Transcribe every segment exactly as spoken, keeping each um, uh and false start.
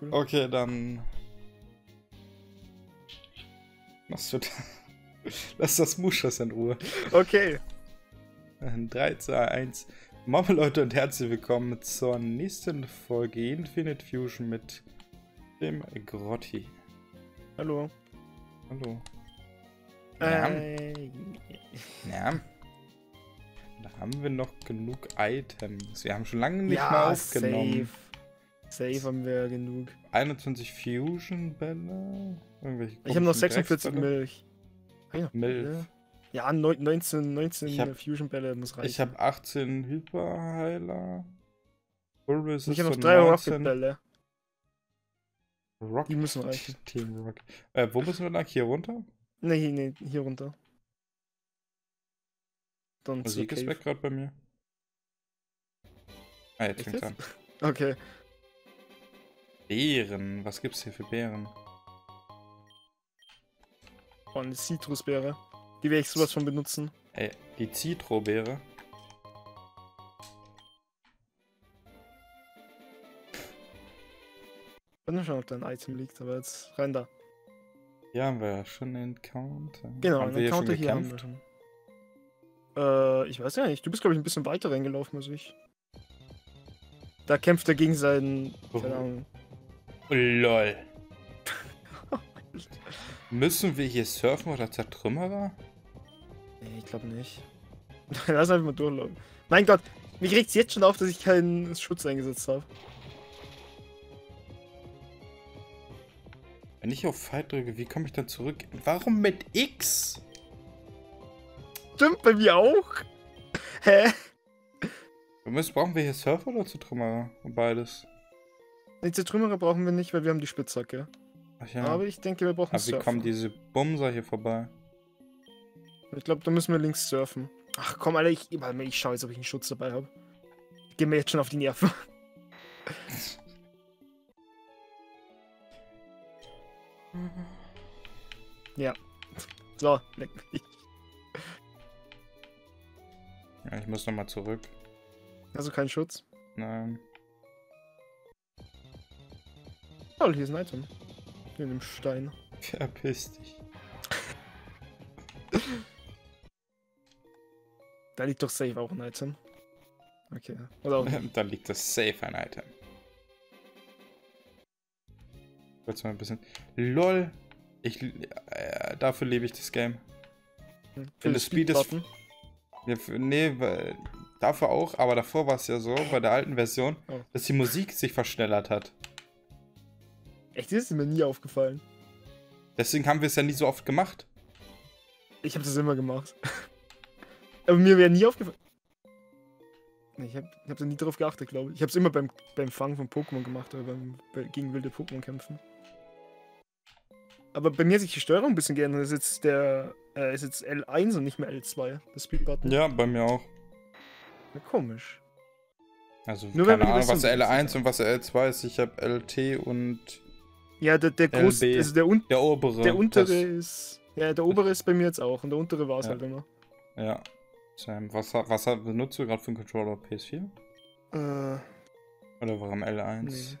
cool. Okay, dann... Machst du da... Lass das Muschas in Ruhe. Okay. drei, zwei, eins. Moin Leute und herzlich willkommen zur nächsten Folge Infinite Fusion mit dem Grotti. Hallo. Hallo. Äh, ja. Ja. Da haben wir noch genug Items. Wir haben schon lange nicht ja, mehr aufgenommen. Safe. Safe haben wir genug. einundzwanzig Fusion-Bälle. Ich habe noch sechsundvierzig Milch. Ja. Milch. Ja, neunzehn, neunzehn Fusion-Bälle muss reichen. Ich habe achtzehn Hyperheiler. Ich habe noch drei Rocket-Bälle. Rocket. Die müssen reichen. Team Rocket. Äh, wo müssen wir lang? Hier runter? Nee, nee, hier runter. Dann Musik ist weg gerade bei mir. Ah, jetzt fängt's an. Okay. Beeren. Was gibt's hier für Beeren? Oh, eine Zitrusbeere. Die werde ich sowas von benutzen. Ey, die Citro-Beere. Ich weiß nicht, ob da ein Item liegt, aber jetzt rein da. Hier haben wir ja schon einen Encounter. Genau, einen Encounter hier haben wir schon. Äh, ich weiß ja nicht. Du bist, glaube ich, ein bisschen weiter reingelaufen als ich. Da kämpft er gegen seinen... Oh. Keine Ahnung. Oh, lol. Müssen wir hier surfen oder Zertrümmerer? Nee, ich glaube nicht. Lass einfach mal durchlaufen. Mein Gott, mich regt's jetzt schon auf, dass ich keinen Schutz eingesetzt habe. Wenn ich auf Fight drücke, wie komme ich dann zurück? Warum mit X? Stimmt, bei mir auch. Hä? Wir müssen, brauchen wir hier Surfer oder Zertrümmerer? Beides. Nee, Zertrümmerer brauchen wir nicht, weil wir haben die Spitzhacke. Ach ja. Aber ich denke, wir brauchen Aber Surfer. Aber wie kommen diese Bumser hier vorbei? Ich glaube, da müssen wir links surfen. Ach komm, Alter, ich, ich schaue jetzt, ob ich einen Schutz dabei habe. Geh mir jetzt schon auf die Nerven. Ja. So, leck mich. Ja, ich muss nochmal zurück. Also kein Schutz? Nein. Oh, hier ist ein Item. Mit dem Stein. Verpiss dich. Da liegt doch safe auch ein Item. Okay. Oder auch da liegt das safe ein Item. Kurz mal ein bisschen. LOL! Ich, äh, dafür liebe ich das Game. Hm, für das Speed ist. Ja, für, nee, weil, dafür auch, aber davor war es ja so, bei der alten Version, oh. dass die Musik sich verschnellert hat. Echt, das ist mir nie aufgefallen. Deswegen haben wir es ja nie so oft gemacht. Ich habe das immer gemacht. Aber mir wäre nie aufgefallen. Ich habe ich hab da nie drauf geachtet, glaube ich. Ich habe es immer beim, beim Fangen von Pokémon gemacht oder beim, bei, gegen wilde Pokémon kämpfen. Aber bei mir hat sich die Steuerung ein bisschen geändert. Das ist jetzt, der, äh, ist jetzt L eins und nicht mehr L zwei, das Speedbutton. Ja, bei mir auch. Na, komisch. Also, Nur keine Ahnung, was L eins und was L zwei ist. Ich habe L T und... Ja, der, der große, also der, un der obere. Der untere das ist. Ja, der obere ist bei mir jetzt auch und der untere war es ja. halt immer. Ja. Sam, was, was benutzt du gerade für einen Controller? P S vier? Äh. Oder warum L eins? Nee.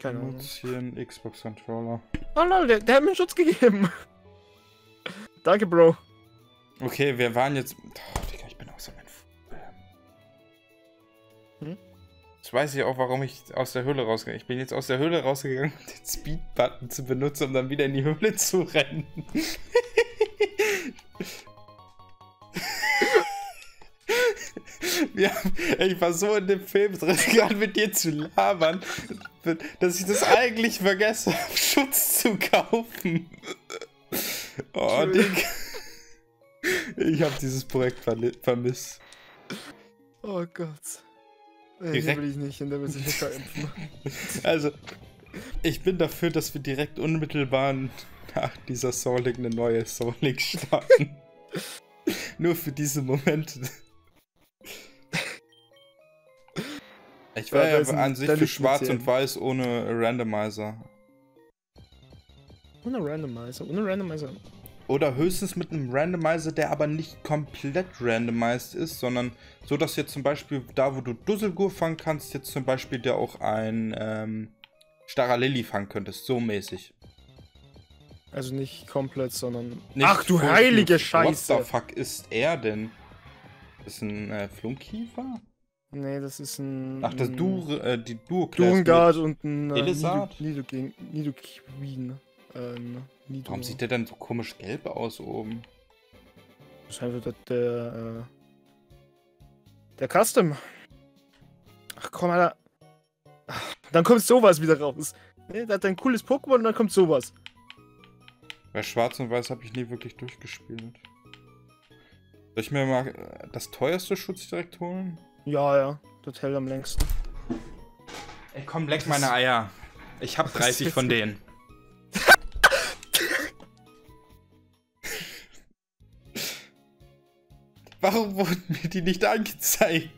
Keine Ahnung. Ich benutze hier einen Xbox Controller. Oh lol, der, der hat mir Schutz gegeben. Danke, Bro. Okay, wir waren jetzt. Oh, Digga, ich bin auch so ein Vogel. Hm? Jetzt weiß ich auch, warum ich aus der Höhle rausgegangen bin. Ich bin jetzt aus der Höhle rausgegangen, um den Speed-Button zu benutzen, um dann wieder in die Höhle zu rennen. Wir haben, ich war so in dem Film drin, gerade mit dir zu labern, dass ich das eigentlich vergesse, Schutz zu kaufen. Oh, Digga. Ich habe dieses Projekt vermisst. Oh Gott. Direkt. Hier will ich nicht hin, da will ich mich verimpfen. Also, ich bin dafür, dass wir direkt unmittelbar nach dieser Soul League eine neue Soul League starten. Nur für diese Momente. Ich war ja, ja an sich für schwarz und weiß ohne Randomizer. Ohne Randomizer? Ohne Randomizer? Oder höchstens mit einem Randomizer, der aber nicht komplett randomized ist, sondern so, dass jetzt zum Beispiel da, wo du Dusselgur fangen kannst, jetzt zum Beispiel dir auch ein ähm, starrer Lilly fangen könntest, so mäßig. Also nicht komplett, sondern... Nicht Ach du heilige Scheiße! What the fuck ist er denn? Ist ein äh, Flunkiefer? Nee, das ist ein... Ach, das Dur... Äh, die Durklasse. Durngard und ein... Äh, Elisard? Nidoqueen. Nido Nido ähm, Nido. Warum sieht der dann so komisch gelb aus oben? Das ist einfach der... Äh, der Custom. Ach komm, Alter. Ach, dann kommt sowas wieder raus. Nee, der hat ein cooles Pokémon und dann kommt sowas. Bei Schwarz und Weiß habe ich nie wirklich durchgespielt. Soll ich mir mal das teuerste Schutz direkt holen? Ja, ja. Das hält am längsten. Ey, komm, leck das meine Eier. Ich hab dreißig von denen. Warum wurden mir die nicht angezeigt?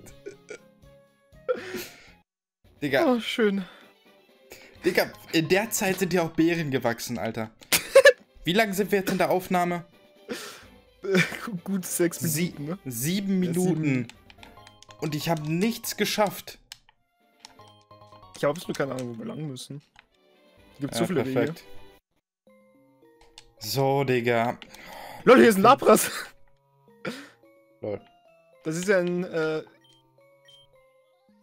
Digga. Oh, schön. Digga, in der Zeit sind ja auch Beeren gewachsen, Alter. Wie lange sind wir jetzt in der Aufnahme? Gut sechs Minuten, ne? Sieben Minuten. Und ich habe nichts geschafft. Ich habe absolut keine Ahnung, wo wir lang müssen. Gibt zu viele Wege. So, Digga. Lol, hier ist ein Lapras. Lol. Das ist ja ein, äh...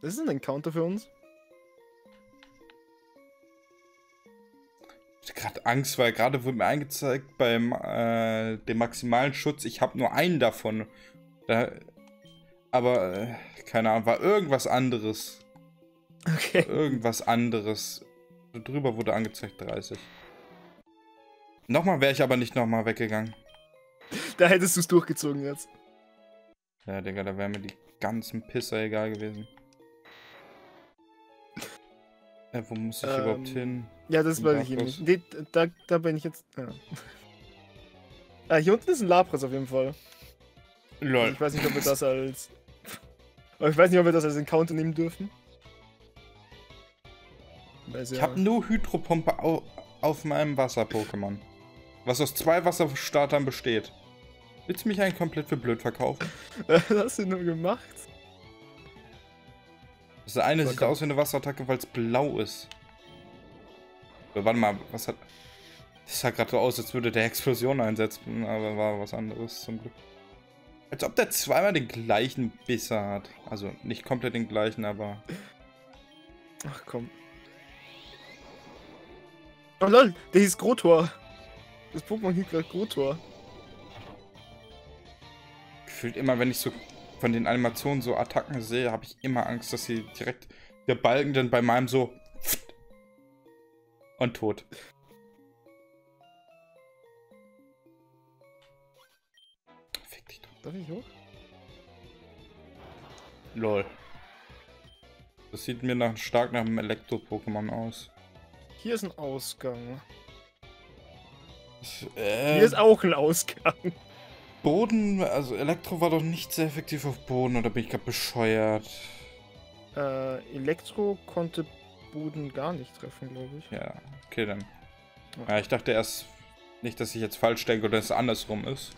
Das ist ein Encounter für uns. Ich hatte gerade Angst, weil gerade wurde mir eingezeigt beim äh, dem maximalen Schutz, ich habe nur einen davon. Da, aber, äh, keine Ahnung, war irgendwas anderes. Okay. Irgendwas anderes. Drüber wurde angezeigt dreißig. Nochmal wäre ich aber nicht nochmal weggegangen. Da hättest du es durchgezogen jetzt. Ja, Digga, da wären mir die ganzen Pisser egal gewesen. Äh, wo muss ich ähm, überhaupt hin? Ja, das weiß ich nicht. Nee, da, da bin ich jetzt... Ja. Ah, hier unten ist ein Lapras auf jeden Fall. Lol. Ich weiß nicht, ob wir das als... Ich weiß nicht, ob wir das als Encounter nehmen dürfen. Weiß ich ja. Habe nur Hydro-Pumpe au auf meinem Wasser-Pokémon. Was aus zwei Wasserstartern besteht. Willst du mich eigentlich komplett für blöd verkaufen? Was hast du nur gemacht? Das eine sieht aus wie eine Wasserattacke, weil es blau ist. Aber warte mal, was hat... Das sah gerade so aus, als würde der Explosion einsetzen, aber war was anderes zum Glück. Als ob der zweimal den gleichen Bisser hat. Also nicht komplett den gleichen, aber... Ach komm. Oh lol, der hieß Grotor. Das Pokémon hieß gerade Grotor. Gefühlt immer, wenn ich so... Von den Animationen so Attacken sehe, habe ich immer Angst, dass sie direkt der Balken dann bei meinem so und tot. Fick dich doch. Darf ich hoch? Lol. Das sieht mir nach, stark nach einem Elektro-Pokémon aus. Hier ist ein Ausgang. Äh, Hier ist auch ein Ausgang. Boden, also Elektro war doch nicht sehr effektiv auf Boden, oder bin ich gerade bescheuert? Äh, Elektro konnte Boden gar nicht treffen, glaube ich. Ja, okay dann. Okay. Ja, ich dachte erst nicht, dass ich jetzt falsch denke oder dass es andersrum ist.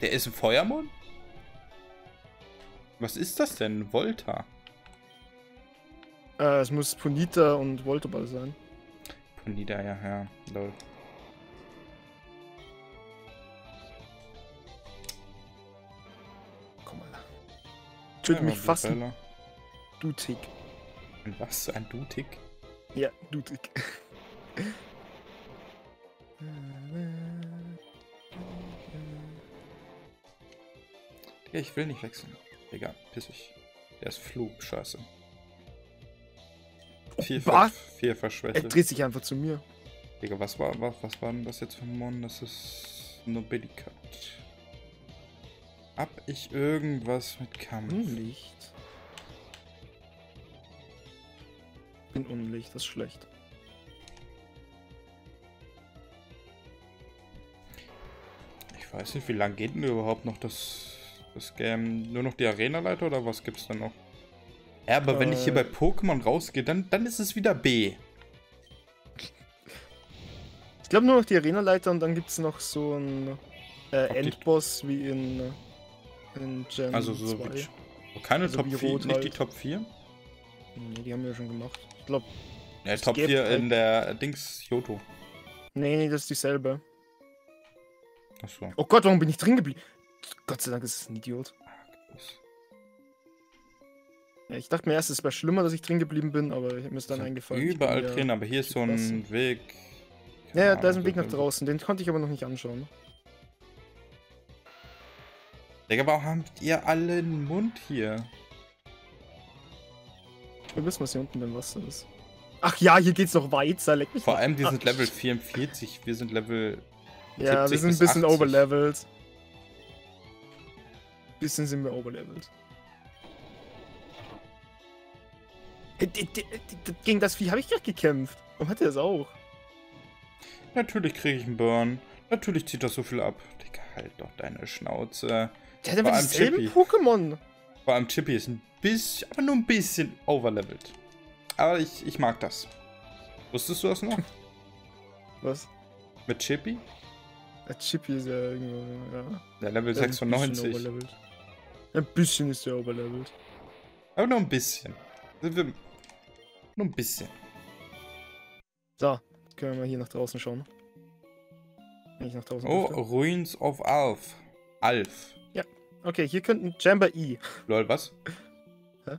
Der ist ein Feuermond? Was ist das denn? Volta? Äh, es muss Ponita und Voltaball sein. Ponita, ja, ja, lol. Ich würde mich fassen. Dutig. Ein was? Ein Dutig? Ja, Dutig. Ich will nicht wechseln. Egal, pissig. Der ist Flug, scheiße. Vier, was? Vier verschwächert. Er dreht sich einfach zu mir. Digga, was war, was, was war denn das jetzt für ein Mon? Das ist Nobilika. Hab ich irgendwas mit Kampf? Unlicht. Ich bin Unlicht, das ist schlecht. Ich weiß nicht, wie lange geht denn überhaupt noch das, das Game? Nur noch die Arena-Leiter oder was gibt's da noch? Ja, aber äh, wenn ich hier bei Pokémon rausgehe, dann, dann ist es wieder B. Ich glaube nur noch die Arena-Leiter und dann gibt's noch so ein äh, Endboss wie in... In Gen also so zwei. Wie, keine also Top vier, halt. Nicht die Top vier? Ne, die haben wir schon gemacht. Ich glaube. Ja, ich glaube hier in der Dings Johto. Nee, nee, das ist dieselbe. Achso. Oh Gott, warum bin ich drin geblieben? Gott sei Dank ist es ein Idiot. Ja, ich dachte mir erst, es wäre schlimmer, dass ich drin geblieben bin, aber mir ist dann eingefallen. Überall drin, aber hier ist so ein Weg. Ja, ja, da ist ein Weg nach draußen, den konnte ich aber noch nicht anschauen. Digga, warum habt ihr alle einen Mund hier? Wir wissen, was hier unten im Wasser ist. Ach ja, hier geht's noch weiter. Leck mich. Vor allem, die sind Level vierundvierzig, wir sind Level. Ja, wir sind ein bisschen overlevelt. Ein bisschen sind wir overlevelt. Gegen das Vieh habe ich gerade gekämpft. Warum hat er das auch? Natürlich kriege ich einen Burn. Natürlich zieht das so viel ab. Digga, halt doch deine Schnauze. Der hat aber dieselben Pokémon. Vor allem Chippy ist ein bisschen, aber nur ein bisschen overlevelt. Aber ich, ich mag das. Wusstest du das noch? Was? Mit Chippy? Der Chippy ist ja irgendwo, ja. Der Level der sechsundneunzig. Ein, ein bisschen ist der overlevelt. Aber nur ein bisschen. Nur ein bisschen. So, können wir mal hier nach draußen schauen. Wenn ich nach draußen oh, dürfte. Ruins of Alph. Alph. Ja, okay, hier könnten Chamber E. Lol, was? Hä?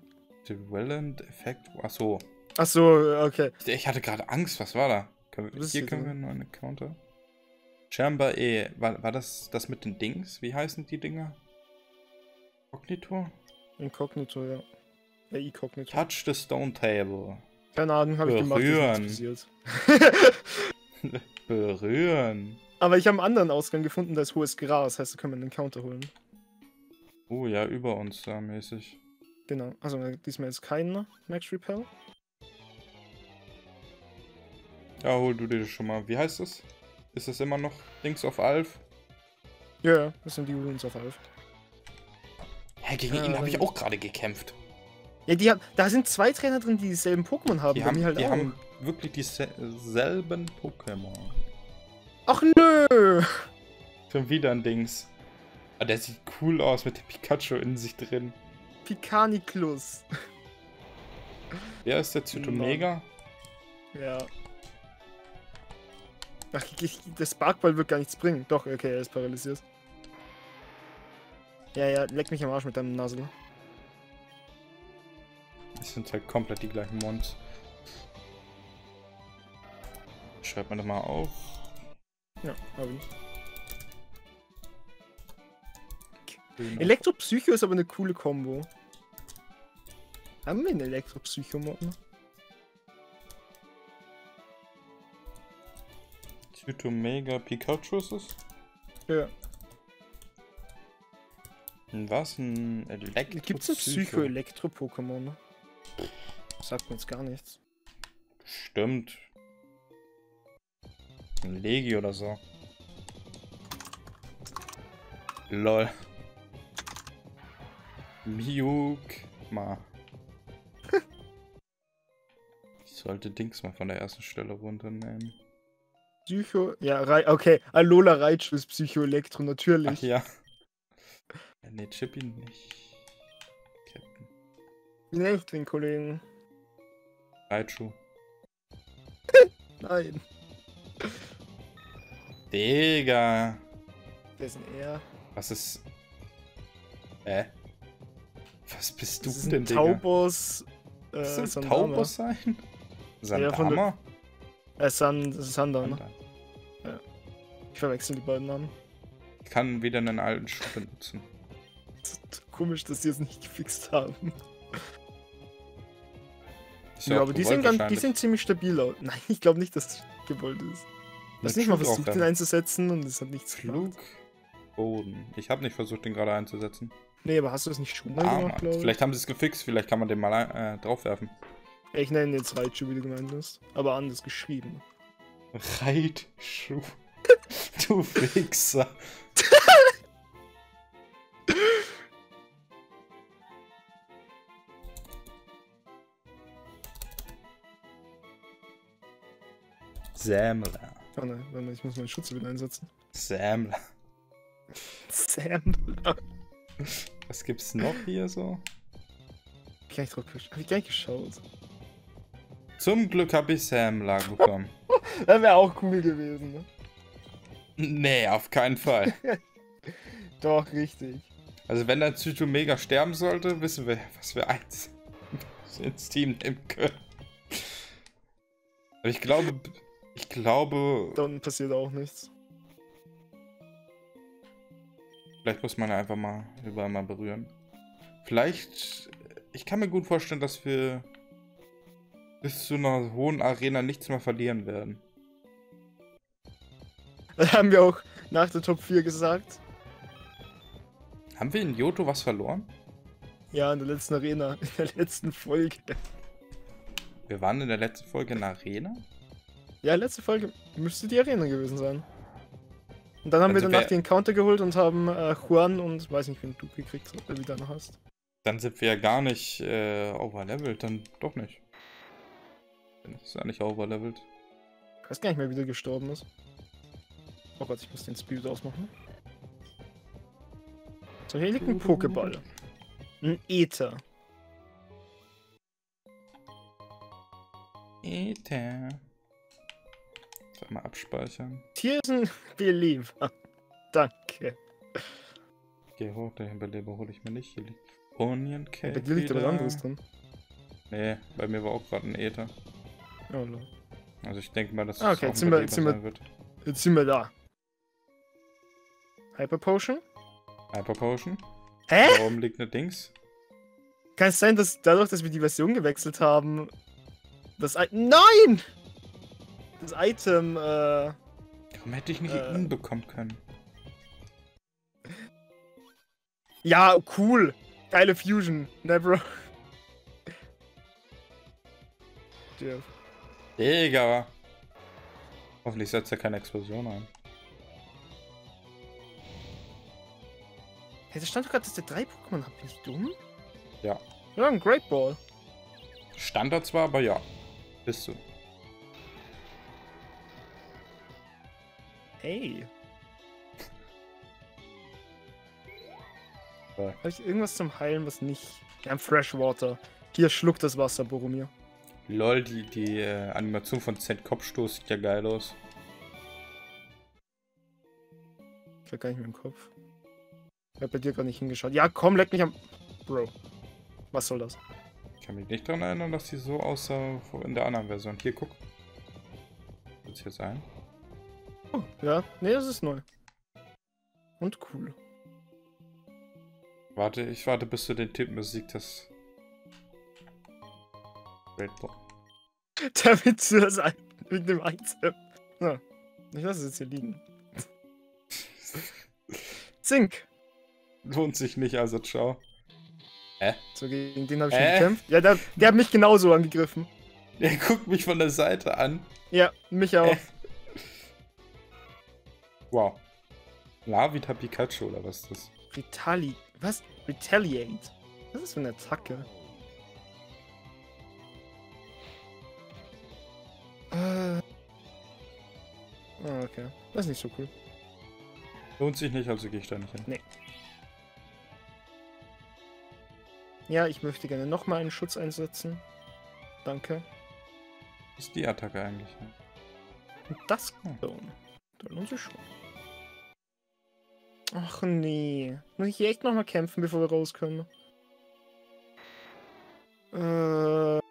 Dwelland Effekt. Achso. Achso, okay. Ich, ich hatte gerade Angst, was war da? Können wir, hier können wir nur eine Counter. Chamber E. War, war das das mit den Dings? Wie heißen die Dinger? Incognitor? Incognitor, ja. Touch the Stone Table. Keine Ahnung, habe ich gemacht. Berühren. Berühren. Aber ich habe einen anderen Ausgang gefunden, da ist hohes Gras, heißt, da können wir einen Counter holen. Oh ja, über uns da mäßig. Genau, also diesmal ist kein Max Repel. Ja, hol du dir das schon mal. Wie heißt das? Ist das immer noch Dings of Alph? Ja, yeah, das sind die Ruins of Alph. Ja, gegen ja, ihn habe ich auch gerade gekämpft. Ja, die haben, da sind zwei Trainer drin, die dieselben Pokémon haben. Die, haben, halt die haben wirklich dieselben Pokémon. Ach nö! Schon wieder ein Dings. Aber der sieht cool aus mit dem Pikachu in sich drin. Pikaniklus. Der ist der Zytomega. Ja. Ach, ich, der Sparkball wird gar nichts bringen. Doch, okay, er ist paralysiert. Ja, ja, leck mich am Arsch mit deinem Nasel. Das sind halt komplett die gleichen Mons. Schreibt man doch mal auf. Ja, hab ich. Elektropsycho ist aber eine coole Kombo. Haben wir einen Elektropsycho-Mod? Zytomega Pikachu ist es? Ja. Was? Ein Elektropsycho? Gibt's ein Psycho-Elektro-Pokémon? Sagt mir jetzt gar nichts. Stimmt. Ein Legi oder so. Lol. Miukma. Ich sollte Dings mal von der ersten Stelle runternehmen. Psycho. Ja, Re okay. Alola Reitschuh ist Psycho-Elektro, natürlich. Ach ja. Ne, Chippy nicht. Captain. Nicht den Kollegen. Reitschuh. Nein. Digga. Wer ist denn er? Was ist. Äh? Was bist das du denn, Digga? Taubos. Äh, ist das ein Taubos sein? Sandra? Äh, San, Sandra, ne? Ja. Ich verwechsel die beiden Namen. Ich kann wieder einen alten Schuh benutzen. Das ist komisch, dass die es nicht gefixt haben. Ja, aber die sehen, ganz, die sehen ziemlich stabil aus. Nein, ich glaube nicht, dass das gewollt ist. Du hast nicht mal versucht, den einzusetzen und es hat nichts Flug, Boden. Ich habe nicht versucht, den gerade einzusetzen. Nee, aber hast du das nicht schon mal ah, gemacht, glaube ich? Vielleicht haben sie es gefixt, vielleicht kann man den mal äh, draufwerfen. Ich nenne ihn jetzt Reitschuh, wie du gemeint hast. Aber anders geschrieben. Reitschuh. Du Fixer. Sammler. Oh nein, ich muss meinen Schutz wieder einsetzen. Sammler. Sammler. Was gibt's noch hier so? Ich hab ich gleich geschaut. Zum Glück habe ich Sammler bekommen. Das wäre auch cool gewesen, ne? Nee, auf keinen Fall. Doch, richtig. Also wenn der Zytomega sterben sollte, wissen wir, was wir eins ins Team nehmen können. Aber ich glaube... Ich glaube... Dann passiert auch nichts. Vielleicht muss man einfach mal überall mal berühren. Vielleicht... Ich kann mir gut vorstellen, dass wir bis zu einer hohen Arena nichts mehr verlieren werden. Das haben wir auch nach der Top vier gesagt. Haben wir in Johto was verloren? Ja, in der letzten Arena. In der letzten Folge. Wir waren in der letzten Folge in der Arena? Ja, letzte Folge müsste die Arena gewesen sein. Und dann haben also wir danach den Counter geholt und haben äh, Juan und weiß nicht, wen du gekriegt hast, oder wie du noch hast. Dann sind wir ja gar nicht äh, overlevelt, dann doch nicht. Dann ist ja nicht overlevelt. Ich weiß gar nicht mehr, wie der gestorben ist. Oh Gott, ich muss den Spirit ausmachen. So, hier liegt ein Pokéball. Ein Äther. Äther. Mal abspeichern. Hier ist ein Belieber. Danke. Geh hoch, den Belieber hole ich mir nicht. Hier liegt Onion Cake. Bei dir liegt aber was anderes drin. Nee, bei mir war auch gerade ein Äther. Oh, no. Also ich denke mal, dass das okay, auch ein Belieber sein wird. Jetzt sind wir da. Hyper Potion? Hyper Potion? Hä? Da oben liegt eine Dings. Kann es sein, dass dadurch, dass wir die Version gewechselt haben, das I Nein! Das Item, äh... Warum hätte ich nicht äh, ihn bekommen können? Ja, cool! Geile Fusion, ne, bro? Digga! Hoffentlich setzt er keine Explosion ein. Hey, da stand doch gerade, dass der drei Pokémon hat. Bin ich dumm? Ja. Ja, ein Great Ball. Stand da zwar, aber ja. Bist du. Hey. Habe ich irgendwas zum Heilen, was nicht... Ja, ein Freshwater. Hier, schluck das Wasser, Boromir. Lol, die, die äh, Animation von Z-Kopfstoß sieht ja geil aus. Ich hab gar nicht mehr im Kopf. Ich hab bei dir gar nicht hingeschaut. Ja, komm, leck mich am... Bro. Was soll das? Ich kann mich nicht daran erinnern, dass die so aussah in der anderen Version. Hier, guck. Soll es hier sein? Oh, ja. Nee, das ist neu. Und cool. Warte, ich warte, bis du den Typen besiegt hast. Damit du das ein mit dem Item. Na, ich lasse es jetzt hier liegen. Zink! Lohnt sich nicht, also ciao. Hä? Äh? So, gegen den habe ich äh? schon gekämpft. Ja, der, der hat mich genauso angegriffen. Der guckt mich von der Seite an. Ja, mich auch. Äh? Wow. Lavita Pikachu, oder was ist das? Retali. Was? Retaliate? Was ist für eine Attacke? Ah, okay. Das ist nicht so cool. Lohnt sich nicht, also gehe ich da nicht hin. Nee. Ja, ich möchte gerne nochmal einen Schutz einsetzen. Danke. Was ist die Attacke eigentlich? Und das Zone. Da lohnt sich schon. Ach nee. Muss ich hier echt nochmal kämpfen, bevor wir raus können? Äh...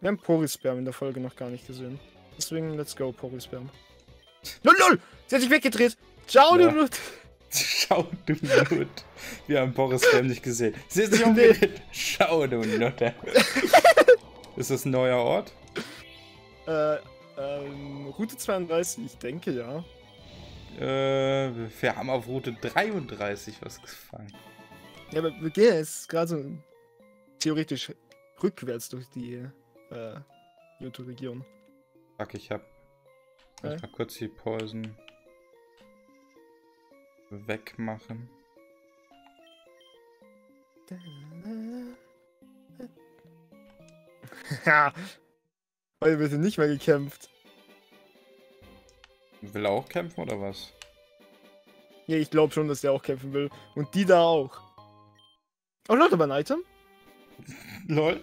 Wir haben Porisperm in der Folge noch gar nicht gesehen. Deswegen, let's go, Porisperm. LOL LOL! Sie hat sich weggedreht! Ciao, ja. Du Nut! Ciao, du Nut! Wir haben Porisperm nicht gesehen. Sie hat sich umgedreht! Ciao, du Nut! Ist das ein neuer Ort? Äh, ähm, Route zweiunddreißig, ich denke ja. Äh, wir haben auf Route dreiunddreißig was gefangen. Ja, aber wir gehen jetzt gerade so theoretisch rückwärts durch die. Äh, Johto-Region. Fuck, ich hab. Ich muss mal kurz die Pausen wegmachen. Ja! Heute wird nicht mehr gekämpft. Will er auch kämpfen oder was? Ja, ich glaube schon, dass der auch kämpfen will. Und die da auch. Oh, Leute, aber ein Item? Lol.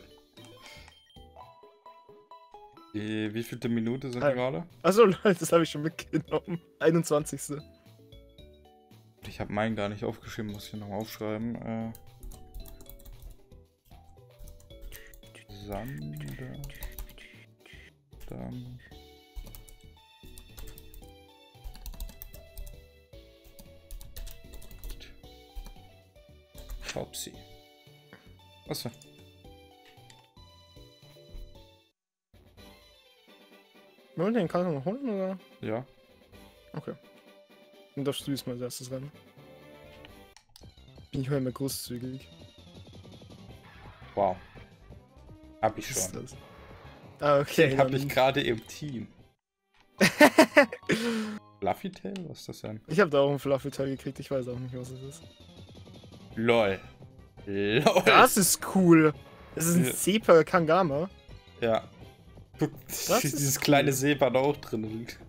Die, wie vielte Minute sind wir gerade? Achso, lol, das habe ich schon mitgenommen. einundzwanzigste. Ich habe meinen gar nicht aufgeschrieben, muss ich nochmal aufschreiben. Äh. Sandra. Dann. Topsy. Achso. Wollen wir den Karton noch holen, oder? Ja. Okay. Dann darfst du diesmal als erstes rein. Bin ich mal immer großzügig. Wow. Hab ich schon. Das? Ah, okay. Den hab ich gerade im Team. Fluffy Tail? Was ist das denn? Ich hab da auch einen Fluffy Tail gekriegt, ich weiß auch nicht, was es ist. LOL. LOL. Das ist cool. Das ist ein ja. Sepa Kangama. Ja. Guck, das dieses cool. kleine Sepa da auch drin liegt.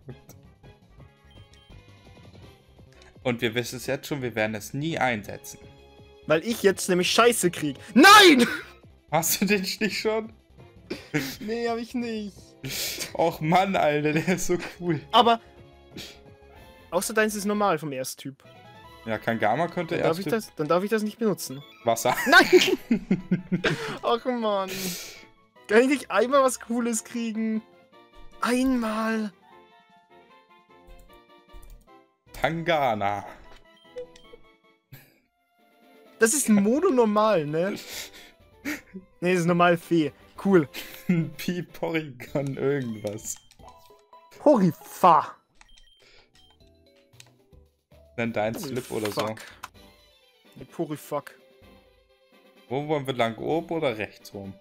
Und wir wissen es jetzt schon, wir werden es nie einsetzen. Weil ich jetzt nämlich Scheiße krieg. Nein! Hast du den Stich schon? Nee, hab ich nicht. Och Mann, Alter, der ist so cool. Aber. Außer deins ist normal vom Ersttyp. Ja, Kangama könnte er. Dann darf ich das nicht benutzen. Wasser. Nein! Ach man. Kann ich nicht einmal was Cooles kriegen? Einmal! Tangana. Das ist mono-normal, ne? Ne, das ist normal Fee. Cool. Pi Porygon irgendwas. Porifa. Dann dein Holy Slip oder fuck. so. Mit Puri Fuck. Wo wollen wir lang? Oben oder rechts rum?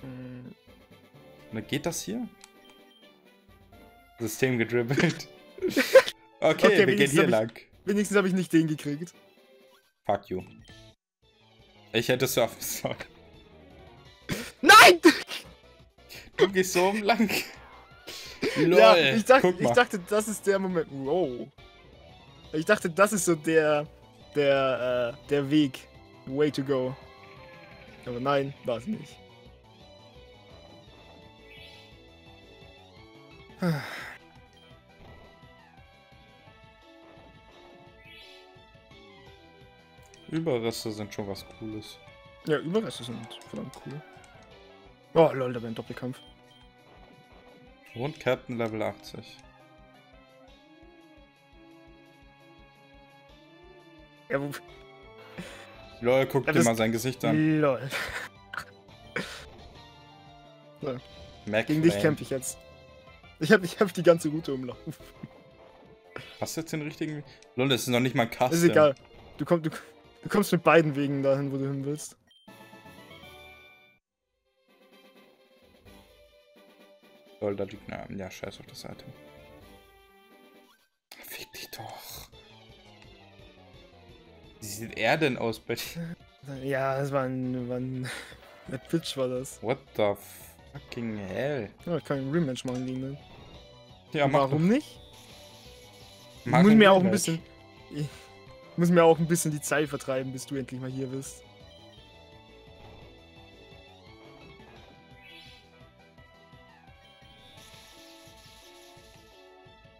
Hm. Na, geht das hier? System gedribbelt. Okay, okay, wir gehen hier lang. Ich, wenigstens habe ich nicht den gekriegt. Fuck you. Ich hätte surfen sollen. Nein! Du gehst so um lang. Lol, ja, ich, dacht, guck mal. ich dachte, das ist der Moment. Wow. Ich dachte, das ist so der, der, äh, der Weg, way to go. Aber nein, war es nicht. Überreste sind schon was Cooles. Ja, Überreste sind verdammt cool. Oh lol, da bin ich im Doppelkampf. Und Captain Level achtzig. Ja, lol, guck ja, dir mal sein Gesicht an. Lol. So. Gegen dich kämpfe ich jetzt. Ich hab, ich hab die ganze Route umlaufen. Hast du jetzt den richtigen? Lol, das ist noch nicht mal ein Custom. Ist egal. Du, komm, du, du kommst mit beiden Wegen dahin, wo du hin willst. Lol, da liegt eine. Ja, scheiß auf das Item. Fick dich doch. Wie sieht er denn aus bei dir? Ja, das war ein, war ein... Der Pitch war das. What the fucking hell? Ja, ich kann einen Rematch machen gegen den. Ja, mach Warum doch. nicht? Ich muss mir auch ein bisschen... Ich muss mir auch ein bisschen die Zeit vertreiben, bis du endlich mal hier bist.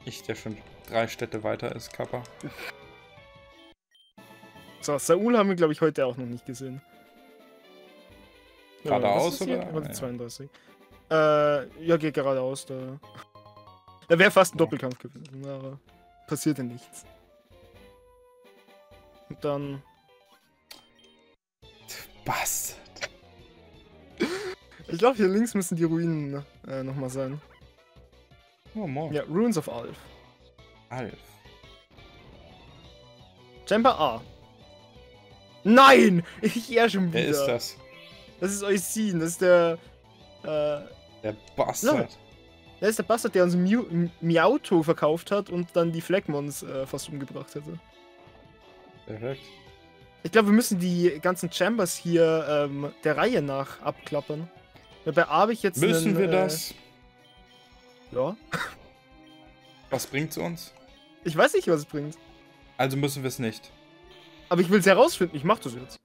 Ich, der schon drei Städte weiter ist, Kappa. So, Saul haben wir, glaube ich, heute auch noch nicht gesehen. Geradeaus, ja, oder? Warte, zweiunddreißig. Ja. Äh, ja, geht geradeaus, da. Da wäre fast ein ja. Doppelkampf gewesen, aber passierte nichts. Und dann... Du Bastard! Ich glaube, hier links müssen die Ruinen äh, nochmal sein. Oh, morgen. Ja, Ruins of Alph. Alph. Chamber A. Nein! Ich eher schon wieder. Wer ist das? Das ist Eusin, das ist der... Äh, der Bastard. Das ist der Bastard, der uns Miau Miauto verkauft hat und dann die Flagmons äh, fast umgebracht hätte. Perfekt. Ich glaube, wir müssen die ganzen Chambers hier ähm, der Reihe nach abklappern. Dabei habe ich jetzt... Müssen einen, wir äh, das? Ja. Was bringt's uns? Ich weiß nicht, was es bringt. Also müssen wir es nicht. Aber ich will es herausfinden, ich mach das jetzt.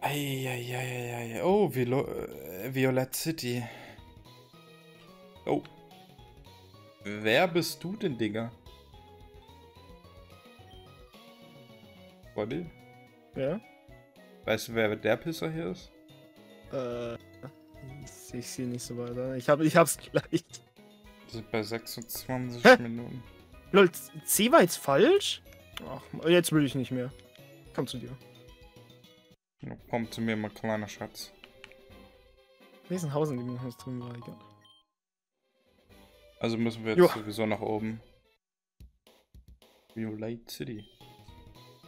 Eieieiei. Oh, Vilo äh, Violet City. Oh. Wer bist du denn, Digga? Body? Ja? Weißt du, wer der Pisser hier ist? Äh, ich sehe nicht so weit an. Ich, hab, ich hab's gleich. Wir sind bei sechsundzwanzig Hä? Minuten. Lol, C war jetzt falsch? Ach, jetzt will ich nicht mehr. Komm zu dir. Komm zu mir, mein kleiner Schatz. Riesenhausen, die mir drin war, egal. Also müssen wir jetzt Joa. sowieso nach oben. Violet City.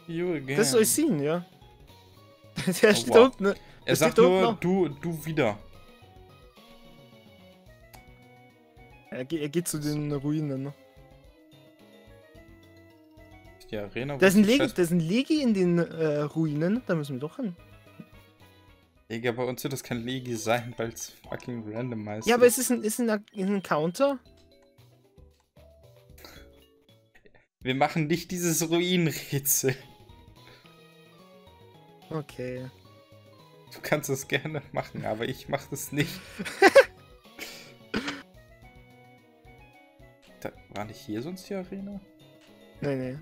You again. Das soll ich sehen, ja. Der oh, steht wow. unten. Der er sagt nur, du, du wieder. Er, ge er geht zu den Ruinen, ne? Die Arena, da ist ein Legi, da ist ein Legi in den äh, Ruinen, da müssen wir doch hin. Digga, bei uns wird das kein Legi sein, weil es fucking random heißt. Ja, aber ist es ein, ist ein, ist ein Counter? Wir machen nicht dieses Ruinenrätsel. Okay. Du kannst es gerne machen, aber ich mach das nicht. Da, war nicht hier sonst die Arena? Nee, nee.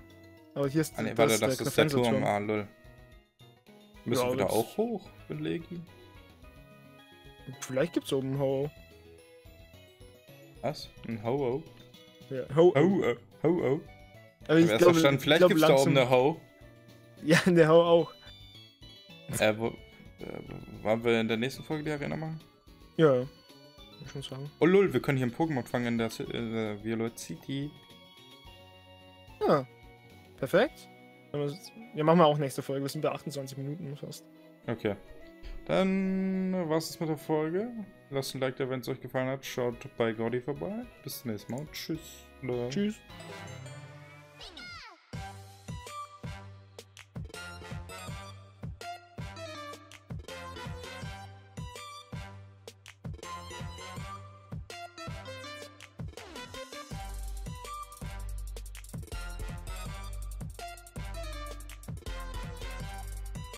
Aber hier ist ah, nee, warte, das, das ist der Turm. Ah, lol. Müssen ja, wir da auch hoch für Legi? Vielleicht gibt's oben ein Ho-Oh. Was? Ein Ho-Oh? Ja, Ho-Oh. Ho-Oh. Ho-Oh. Aber ich glaube, vielleicht ich glaub, gibt's langsam... da oben eine Ho. Ja, eine Ho auch. Äh, wo... Äh, wollen wir in der nächsten Folge die Arena machen? Ja, ja. Ich muss sagen. Oh lol, wir können hier ein Pokémon fangen in der, in der Violet City. Ja. Perfekt. Wir machen mal auch nächste Folge. Wir sind bei achtundzwanzig Minuten fast. Okay. Dann war's das mit der Folge. Lasst ein Like da, wenn es euch gefallen hat. Schaut bei Grotti vorbei. Bis zum nächsten Mal. Tschüss. Tschüss.